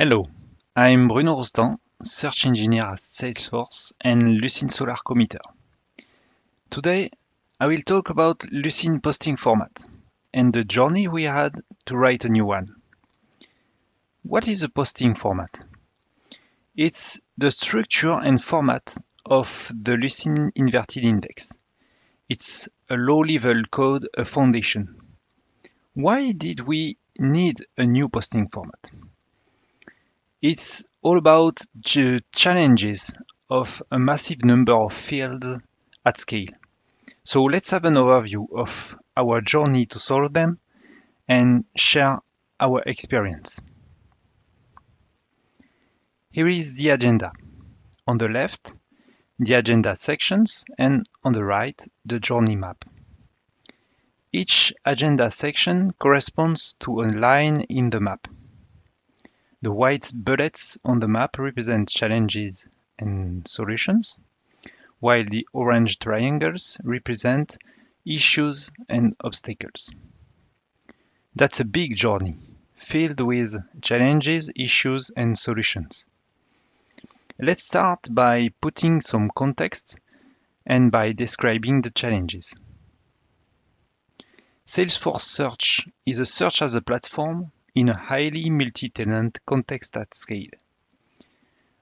Hello, I'm Bruno Rostand, Search Engineer at Salesforce and Lucene Solar Committer. Today, I will talk about Lucene posting format and the journey we had to write a new one. What is a posting format? It's the structure and format of the Lucene Inverted Index. It's a low-level code, a foundation. Why did we need a new posting format? It's all about the challenges of a massive number of fields at scale. So let's have an overview of our journey to solve them and share our experience. Here is the agenda. On the left, the agenda sections, and on the right, the journey map. Each agenda section corresponds to a line in the map. The white bullets on the map represent challenges and solutions, while the orange triangles represent issues and obstacles. That's a big journey, filled with challenges, issues, and solutions. Let's start by putting some context and by describing the challenges. Salesforce Search is a search as a platform in a highly multi-tenant context at scale.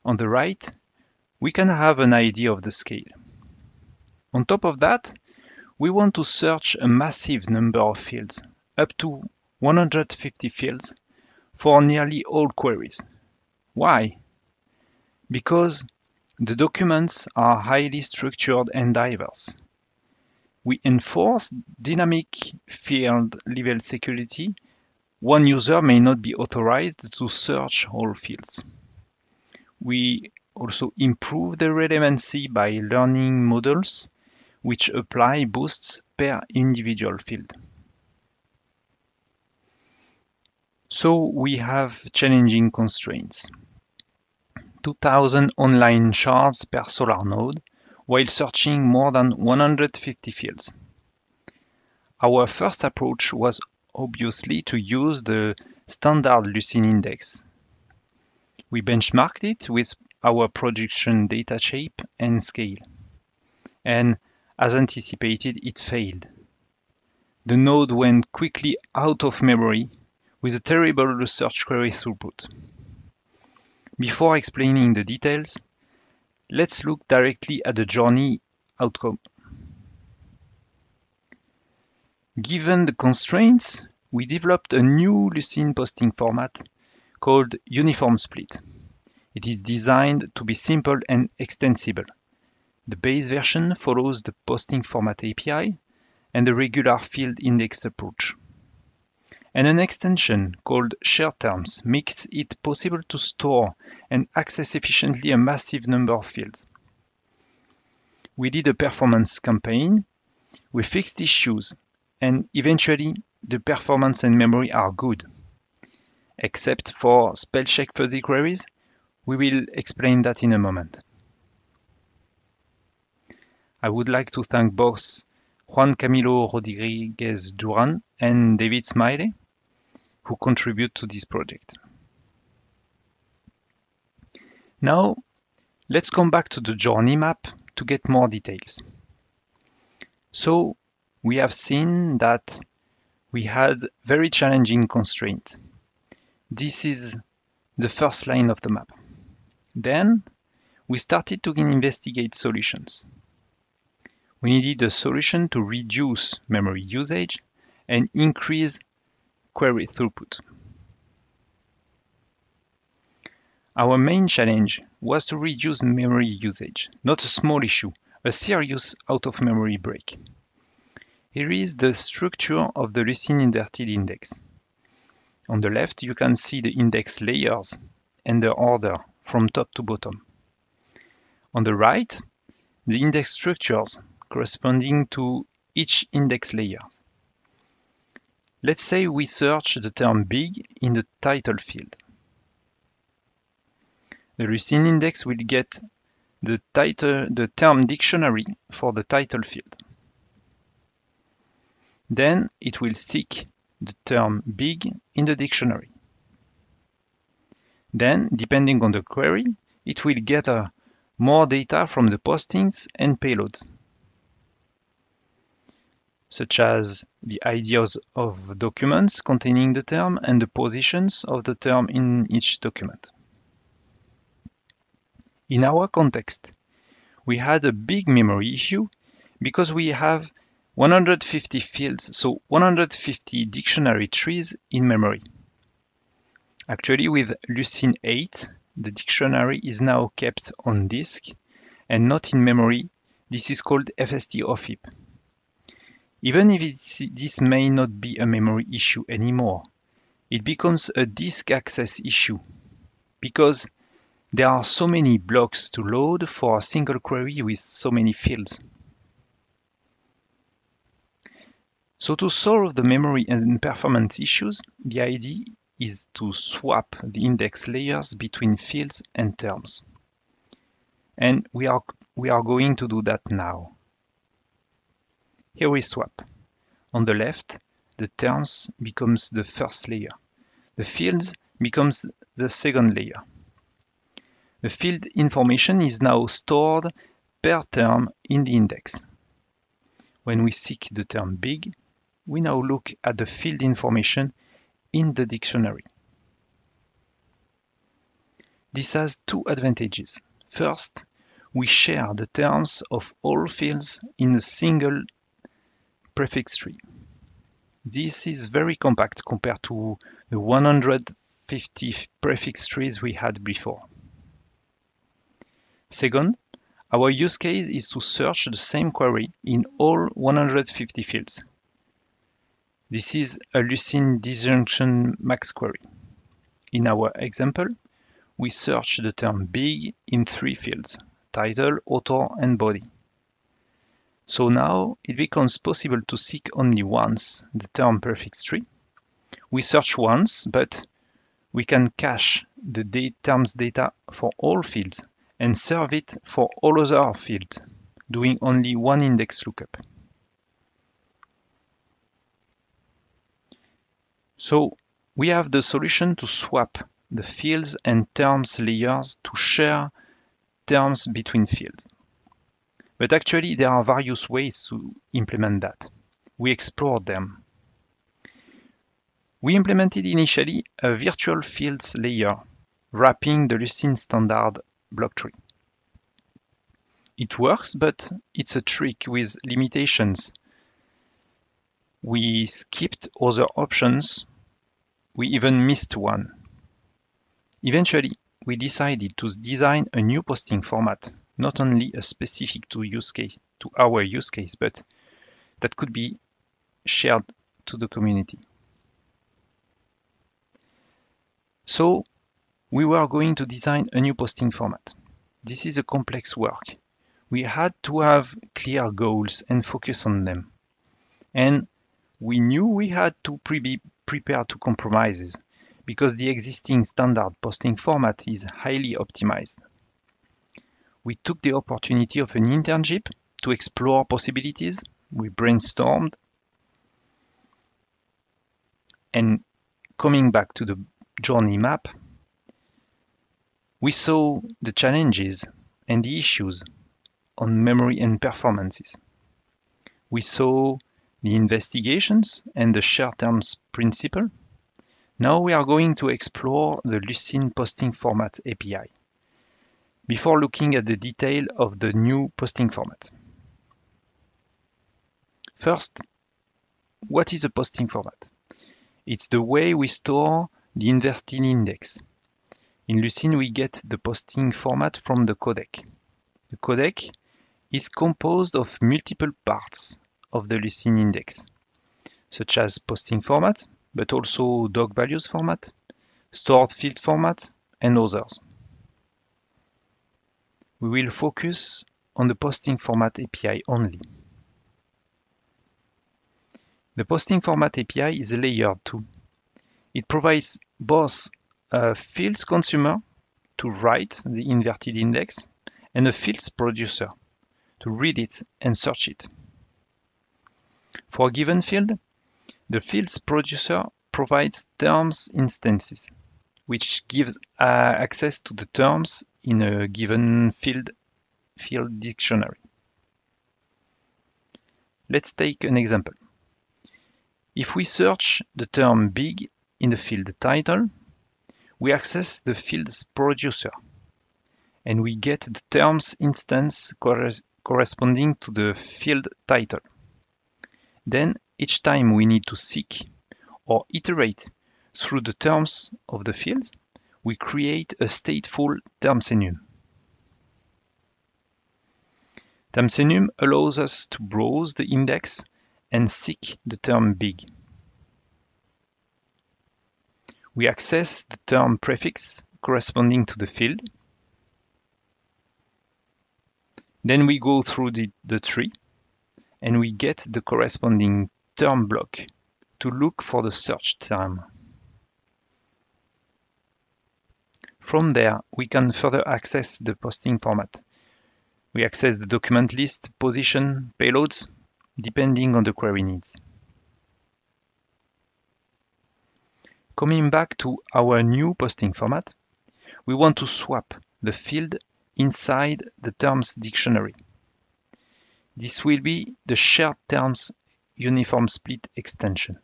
On the right, we can have an idea of the scale. On top of that, we want to search a massive number of fields, up to 150 fields, for nearly all queries. Why? Because the documents are highly structured and diverse. We enforce dynamic field-level security. One user may not be authorized to search all fields. We also improve the relevancy by learning models which apply boosts per individual field. So we have challenging constraints. 2,000 online shards per solar node while searching more than 150 fields. Our first approach was obviously to use the standard Lucene index. We benchmarked it with our production data shape and scale. And as anticipated, it failed. The node went quickly out of memory with a terrible research query throughput. Before explaining the details, let's look directly at the journey outcome. Given the constraints, we developed a new Lucene posting format called UniformSplit. It is designed to be simple and extensible. The base version follows the posting format API and the regular field index approach. And an extension called ShareTerms makes it possible to store and access efficiently a massive number of fields. We did a performance campaign. We fixed issues. And eventually, the performance and memory are good. Except for spellcheck fuzzy queries, we will explain that in a moment. I would like to thank both Juan Camilo Rodriguez Duran and David Smiley, who contribute to this project. Now, let's come back to the journey map to get more details. So, we have seen that we had very challenging constraints. This is the first line of the map. Then we started to investigate solutions. We needed a solution to reduce memory usage and increase query throughput. Our main challenge was to reduce memory usage, not a small issue, a serious out-of-memory break. Here is the structure of the Lucene Inverted Index. On the left, you can see the index layers and their order from top to bottom. On the right, the index structures corresponding to each index layer. Let's say we search the term big in the title field. The Lucene index will get the term dictionary for the title field. Then it will seek the term big in the dictionary. Then, depending on the query, it will gather more data from the postings and payloads, such as the IDs of documents containing the term and the positions of the term in each document. In our context, we had a big memory issue because we have 150 fields, so 150 dictionary trees in memory. Actually, with Lucene 8, the dictionary is now kept on disk and not in memory. This is called FST or FIP. Even if this may not be a memory issue anymore, it becomes a disk access issue because there are so many blocks to load for a single query with so many fields. So to solve the memory and performance issues, the idea is to swap the index layers between fields and terms. And we are going to do that now. Here we swap. On the left, the terms becomes the first layer. The fields becomes the second layer. The field information is now stored per term in the index. When we seek the term big, we now look at the field information in the dictionary. This has two advantages. First, we share the terms of all fields in a single prefix tree. This is very compact compared to the 150 prefix trees we had before. Second, our use case is to search the same query in all 150 fields. This is a Lucene disjunction max query. In our example, we search the term big in three fields: title, author, and body. So now it becomes possible to seek only once the term prefix tree. We search once, but we can cache the terms data for all fields and serve it for all other fields, doing only one index lookup. So we have the solution to swap the fields and terms layers to share terms between fields. But actually, there are various ways to implement that. We explored them. We implemented initially a virtual fields layer, wrapping the Lucene standard BlockTree. It works, but it's a trick with limitations. We skipped other options. We even missed one. Eventually, we decided to design a new posting format, not only a specific to our use case, but that could be shared to the community. So we were going to design a new posting format. This is a complex work. We had to have clear goals and focus on them. And we knew we had to be prepared to compromises because the existing standard posting format is highly optimized. We took the opportunity of an internship to explore possibilities. We brainstormed. And coming back to the journey map, we saw the challenges and the issues on memory and performances. We saw the investigations and the ShareTerms principle. Now we are going to explore the Lucene Posting Format API, before looking at the detail of the new posting format. First, what is a posting format? It's the way we store the inverted index. In Lucene, we get the posting format from the codec. The codec is composed of multiple parts of the Lucene index, such as posting format, but also doc values format, stored field format, and others. We will focus on the posting format API only. The posting format API is layered 2. It provides both a fields consumer to write the inverted index and a fields producer to read it and search it. For a given field, the fields producer provides terms instances, which gives access to the terms in a given field dictionary. Let's take an example. If we search the term big in the field title, we access the field's producer, and we get the terms instance corresponding to the field title. Then, each time we need to seek or iterate through the terms of the field, we create a stateful TermsEnum. TermsEnum allows us to browse the index and seek the term big. We access the term prefix corresponding to the field. Then we go through the tree and we get the corresponding term block to look for the search term. From there, we can further access the posting format. We access the document list, position, payloads, depending on the query needs. Coming back to our new posting format, we want to swap the field inside the terms dictionary. This will be the ShareTerms UniformSplit extension.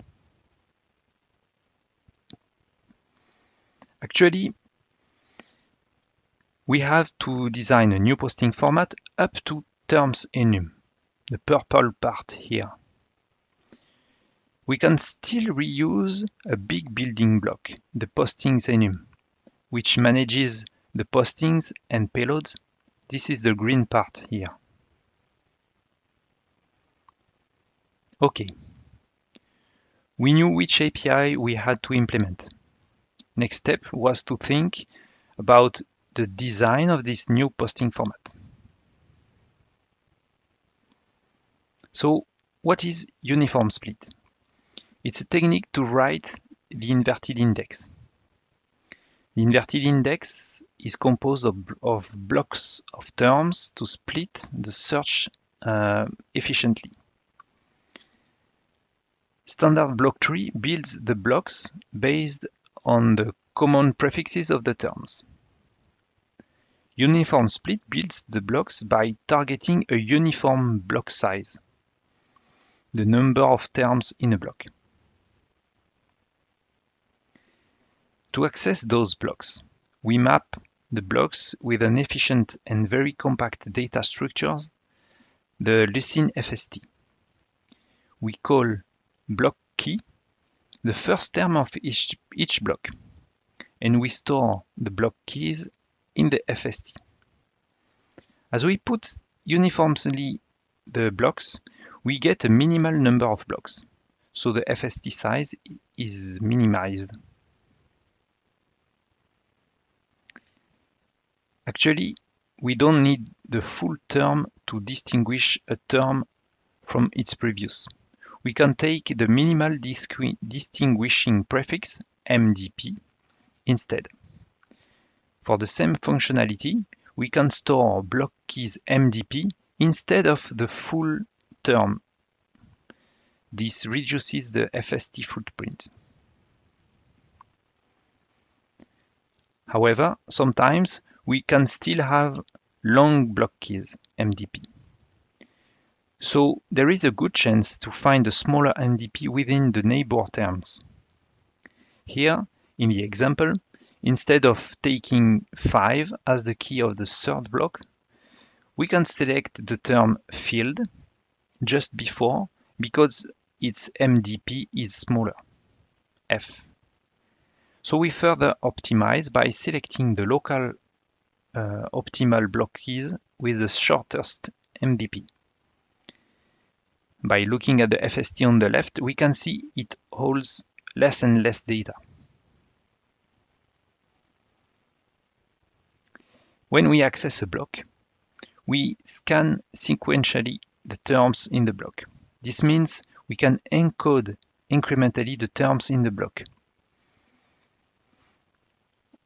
Actually, we have to design a new posting format up to TermsEnum, the purple part here. We can still reuse a big building block, the Postings Enum, which manages the postings and payloads. This is the green part here. OK. We knew which API we had to implement. Next step was to think about the design of this new posting format. So, what is UniformSplit? It's a technique to write the inverted index. The inverted index is composed of blocks of terms to split the search efficiently. Standard BlockTree builds the blocks based on the common prefixes of the terms. UniformSplit builds the blocks by targeting a uniform block size, the number of terms in a block. To access those blocks, we map the blocks with an efficient and very compact data structure, the Lucene FST. We call block key the first term of each block, and we store the block keys in the FST. As we put uniformly the blocks, we get a minimal number of blocks, so the FST size is minimized. Actually, we don't need the full term to distinguish a term from its previous. We can take the minimal distinguishing prefix MDP instead. For the same functionality, we can store block keys MDP instead of the full term. This reduces the FST footprint. However, sometimes we can still have long block keys MDP. So there is a good chance to find a smaller MDP within the neighbor terms. Here, in the example, instead of taking 5 as the key of the third block, we can select the term field just before because its MDP is smaller, F. So we further optimize by selecting the local optimal block keys with the shortest MDP. By looking at the FST on the left, we can see it holds less and less data. When we access a block, we scan sequentially the terms in the block. This means we can encode incrementally the terms in the block.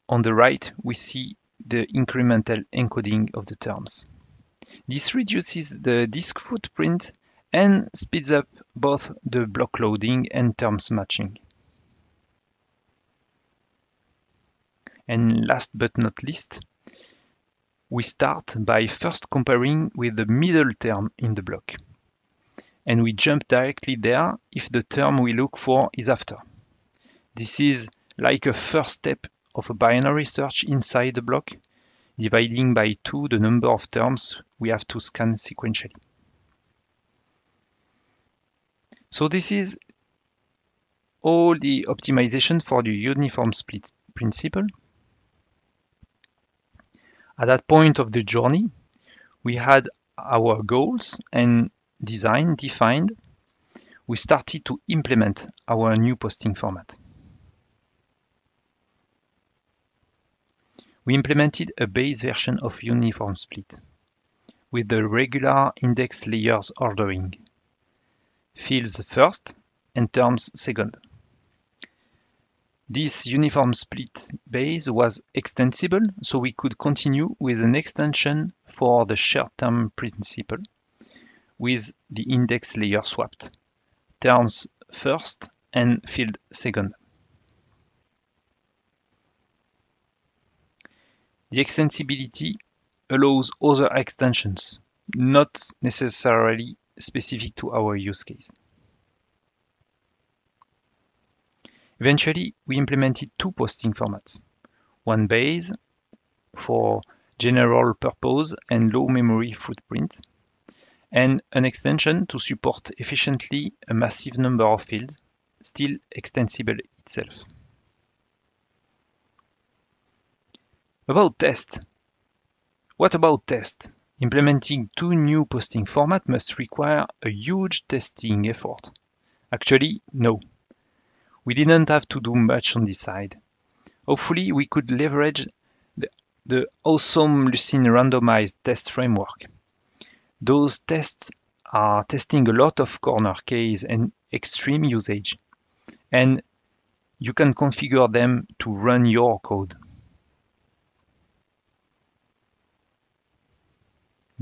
On the right, we see the incremental encoding of the terms. This reduces the disk footprint and speeds up both the block loading and terms matching. And last but not least, we start by first comparing with the middle term in the block. And we jump directly there if the term we look for is after. This is like a first step of a binary search inside the block, dividing by 2 the number of terms we have to scan sequentially. So this is all the optimization for the uniform split principle. At that point of the journey, we had our goals and design defined. We started to implement our new posting format. We implemented a base version of UniformSplit with the regular index layers ordering, fields first and terms second. This UniformSplit base was extensible, so we could continue with an extension for the ShareTerm principle with the index layer swapped, terms first and field second. The extensibility allows other extensions, not necessarily specific to our use case. Eventually, we implemented 2 posting formats, one base for general purpose and low memory footprint, and an extension to support efficiently a massive number of fields, still extensible itself. About test. What about test? Implementing 2 new posting formats must require a huge testing effort. Actually, no. We didn't have to do much on this side. Hopefully, we could leverage the awesome Lucene randomized test framework. Those tests are testing a lot of corner case and extreme usage, and you can configure them to run your code.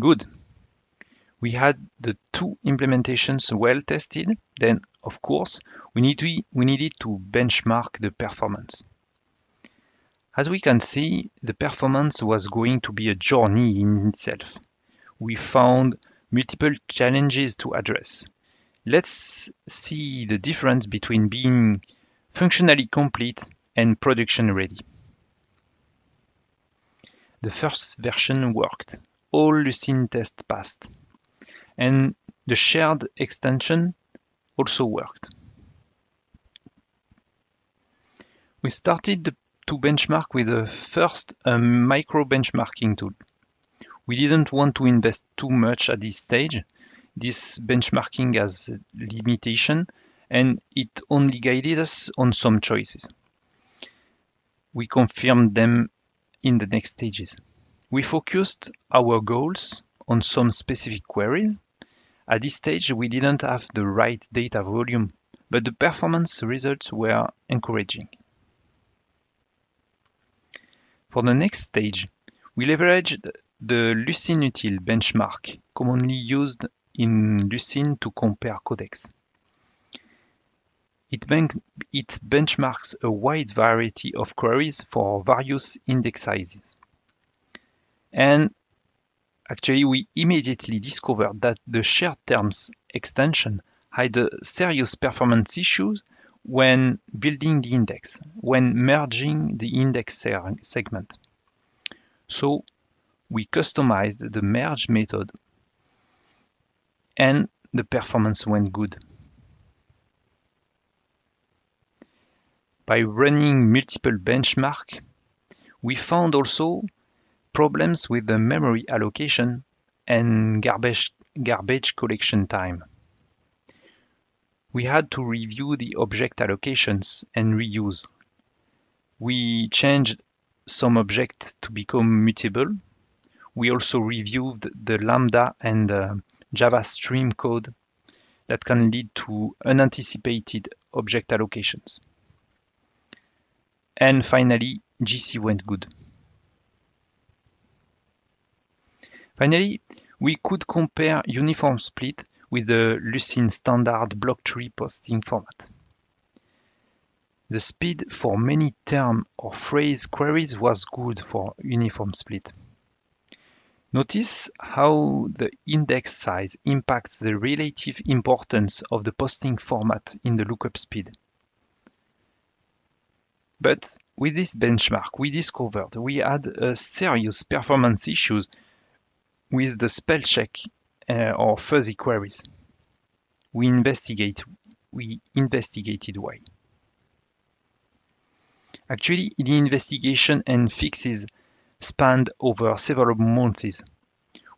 Good. We had the 2 implementations well tested. Then, of course, we needed to benchmark the performance. As we can see, the performance was going to be a journey in itself. We found multiple challenges to address. Let's see the difference between being functionally complete and production ready. The first version worked. All Lucene tests passed, and the shared extension also worked. We started to benchmark with the first micro benchmarking tool. We didn't want to invest too much at this stage. This benchmarking has a limitation, and it only guided us on some choices. We confirmed them in the next stages. We focused our goals on some specific queries. At this stage, we didn't have the right data volume, but the performance results were encouraging. For the next stage, we leveraged the Lucene Util benchmark, commonly used in Lucene to compare codecs. It benchmarks a wide variety of queries for various index sizes. And actually, we immediately discovered that the ShareTerms extension had serious performance issues when building the index, when merging the index segment. So we customized the merge method, and the performance went good. By running multiple benchmarks, we found also problems with the memory allocation and garbage collection time. We had to review the object allocations and reuse. We changed some objects to become mutable. We also reviewed the Lambda and Java stream code that can lead to unanticipated object allocations. And finally, GC went good. Finally, we could compare UniformSplit with the Lucene standard BlockTree posting format. The speed for many term or phrase queries was good for UniformSplit. Notice how the index size impacts the relative importance of the posting format in the lookup speed. But with this benchmark, we discovered we had serious performance issues with the spell check or fuzzy queries. We investigated why. Actually, the investigation and fixes spanned over several months.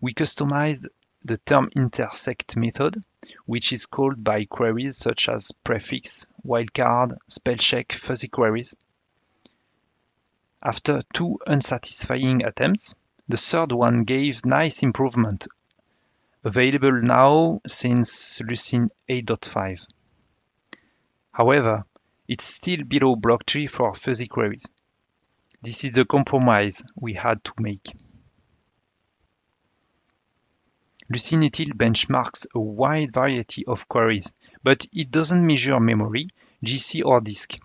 We customized the term intersect method, which is called by queries such as prefix, wildcard, spellcheck, fuzzy queries. After two unsatisfying attempts, the third one gave nice improvement, available now since Lucene 8.5. However, it's still below BlockTree for fuzzy queries. This is the compromise we had to make. Lucene Util benchmarks a wide variety of queries, but it doesn't measure memory, GC or disk.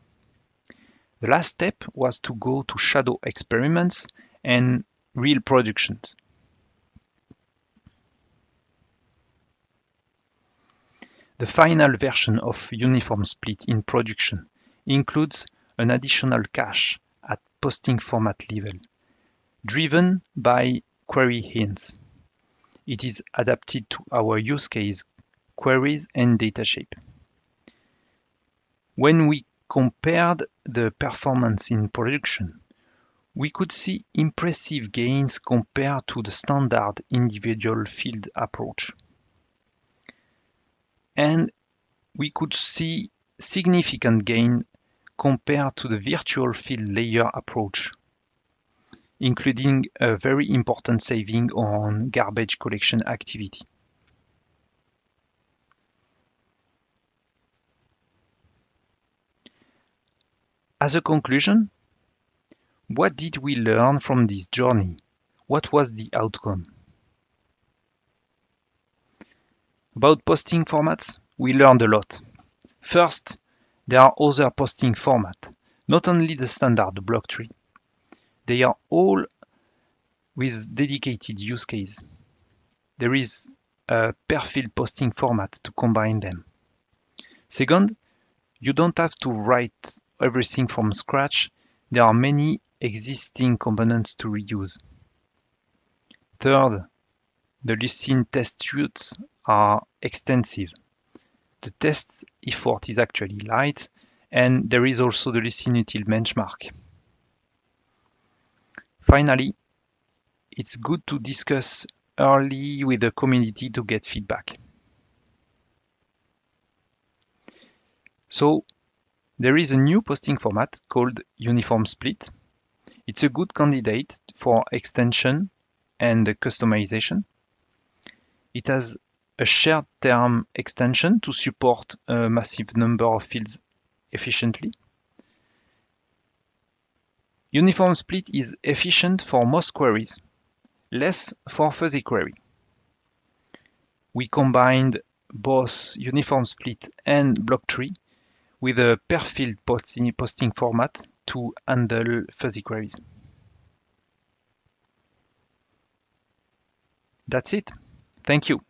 The last step was to go to shadow experiments and real productions. The final version of UniformSplit in production includes an additional cache at posting format level, driven by query hints. It is adapted to our use case, queries and data shape. When we compared the performance in production, we could see impressive gains compared to the standard individual field approach. And we could see significant gain compared to the virtual field layer approach, including a very important saving on garbage collection activity. As a conclusion, what did we learn from this journey? What was the outcome? About posting formats, we learned a lot. First, there are other posting formats, not only the standard BlockTree. They are all with dedicated use case. There is a per-field posting format to combine them. Second, you don't have to write everything from scratch. There are many existing components to reuse. Third, the Lucene test suites are extensive. The test effort is actually light, and there is also the Lucene Util benchmark. Finally, it's good to discuss early with the community to get feedback. So there is a new posting format called UniformSplit. It's a good candidate for extension and customization. It has a shared term extension to support a massive number of fields efficiently. UniformSplit is efficient for most queries, less for fuzzy query. We combined both UniformSplit and BlockTree with a per-field posting format to handle fuzzy queries. That's it. Thank you.